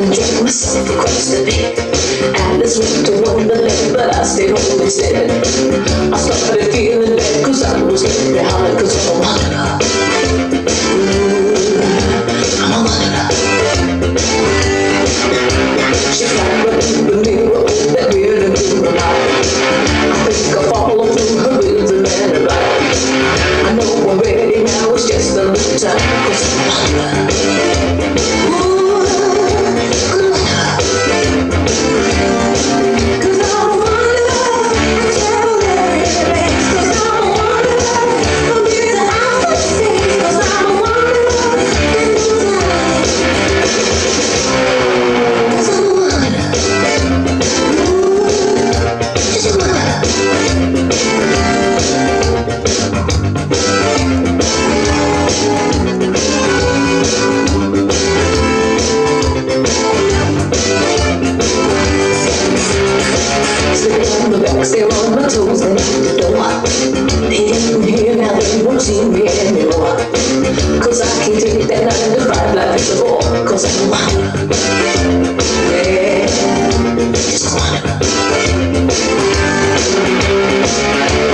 and Jane said the question. Alice went to Wonderland, but I stayed home instead. I started feeling bad cause I was left behind, cause I'm a Monica. I'm a Monica. She tried running the mirror, that weird and through her life. I think I follow through her bills and then a ride. I know I'm ready now, it's just a little time, cause I'm a Monica. They're on my toes and at the door. They ain't here now, they won't see me anymore. Cause I can't take that 9 to 5 like before. Cause I'm a Monica. Yeah, just a Monica.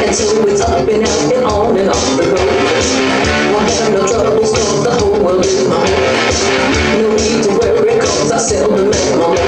And so it's up and out and on and off the road. Won't have no trouble, cause the whole world is my home. No need to worry, cause I seldom let my home.